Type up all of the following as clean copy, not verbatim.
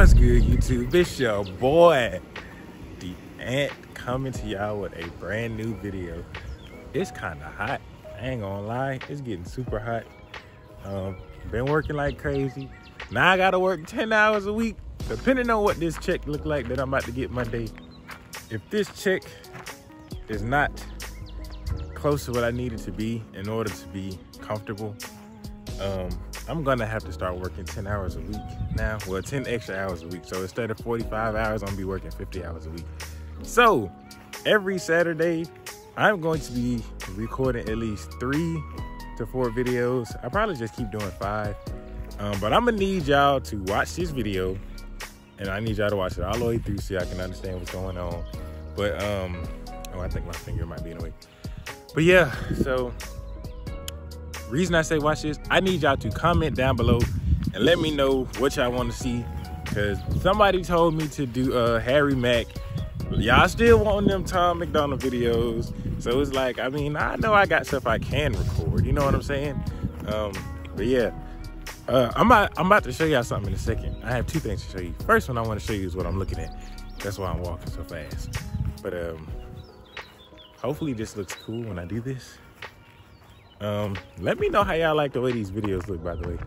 What's good, YouTube? It's your boy, the Ant, coming to y'all with a brand new video. It's kind of hot. I ain't gonna lie. It's getting super hot. Been working like crazy. Now I gotta work 10 hours a week. Depending on what this check look like that I'm about to get Monday. If this check is not close to what I need it to be in order to be comfortable, I'm gonna have to start working 10 hours a week now. Well, 10 extra hours a week. So instead of 45 hours, I'm gonna be working 50 hours a week. So every Saturday, I'm going to be recording at least 3 to 4 videos. I probably just keep doing 5. But I'm gonna need y'all to watch this video, and I need y'all to watch it all the way through so y'all can understand what's going on. But, oh, I think my finger might be in the way. But yeah, so reason I say watch this, I need y'all to comment down below and let me know what y'all want to see, because somebody told me to do Harry Mack. Y'all still want them Tom McDonald videos. So it's like, I mean, I know I got stuff I can record, you know what I'm saying? But yeah, I'm about to show y'all something in a second. I have 2 things to show you. First one I want to show you is what I'm looking at. That's why I'm walking so fast. But hopefully this looks cool when I do this. Let me know how y'all like the way these videos look, by the way.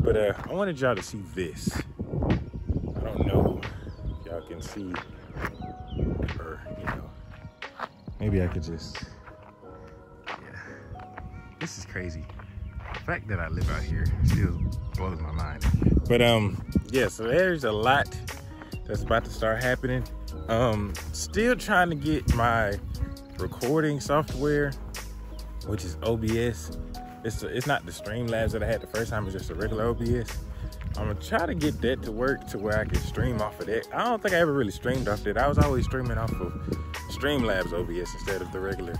But I wanted y'all to see this. I don't know if y'all can see, or you know, maybe I could just, yeah. This is crazy. The fact that I live out here still blows my mind. But yeah, so there's a lot that's about to start happening. Still trying to get my recording software, which is OBS. It's not the Streamlabs that I had the first time. It's just a regular OBS. I'm gonna try to get that to work to where I can stream off of that. I don't think I ever really streamed off that. I was always streaming off of Streamlabs OBS instead of the regular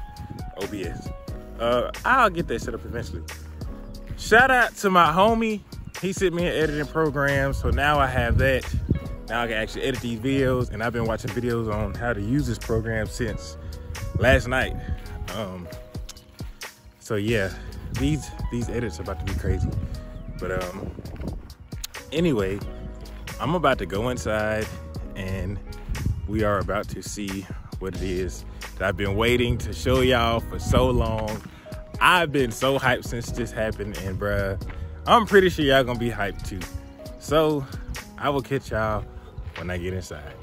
OBS. I'll get that set up eventually. Shout out to my homie. He sent me an editing program, so now I have that. Now I can actually edit these videos, and I've been watching videos on how to use this program since last night. So yeah, these edits are about to be crazy. But anyway, I'm about to go inside and we are about to see what it is that I've been waiting to show y'all for so long. I've been so hyped since this happened, and bruh, I'm pretty sure y'all gonna be hyped too. So I will catch y'all when I get inside.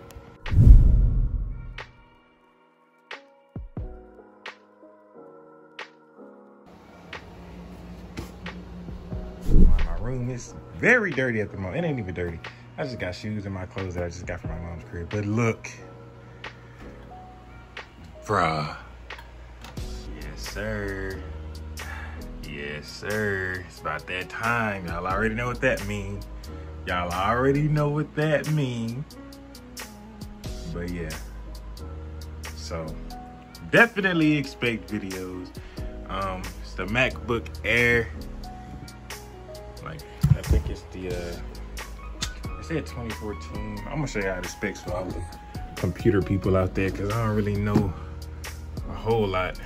Room is very dirty at the moment. It ain't even dirty. I just got shoes and my clothes that I just got from my mom's crib. But look, bruh. Yes, sir. Yes, sir. It's about that time. Y'all already know what that means. Y'all already know what that means. But yeah, so definitely expect videos. It's the MacBook Air. I think it's the, I said 2014. I'm gonna show y'all the specs for all the computer people out there, cause I don't really know a whole lot.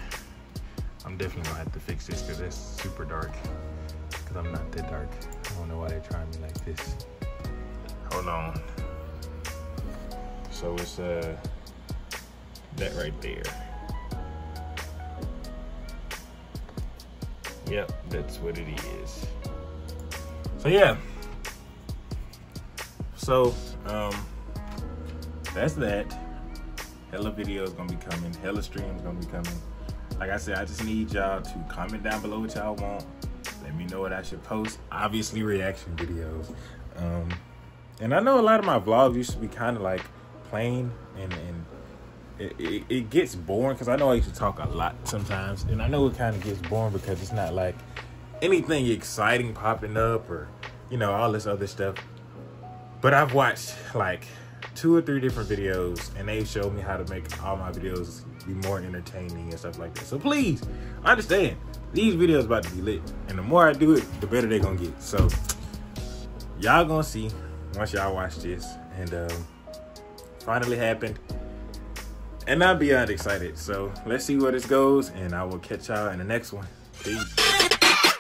I'm definitely gonna have to fix this cause it's super dark. Cause I'm not that dark. I don't know why they're trying me like this. Hold on. So it's that right there. Yep, that's what it is. So yeah, so that's that. Hella video is gonna be coming, hella streams gonna be coming. Like I said, I just need y'all to comment down below what y'all want. Let me know what I should post. Obviously reaction videos. And I know a lot of my vlogs used to be kind of like plain, and it gets boring because I know I used to talk a lot sometimes, and I know it kind of gets boring because it's not like anything exciting popping up, or you know, all this other stuff. But I've watched like 2 or 3 different videos, and they showed me how to make all my videos be more entertaining and stuff like that. So please understand, these videos about to be lit, and the more I do it, the better they're gonna get. So y'all gonna see once y'all watch this. And finally happened, and I'm beyond excited. So let's see where this goes, and I will catch y'all in the next one. Peace.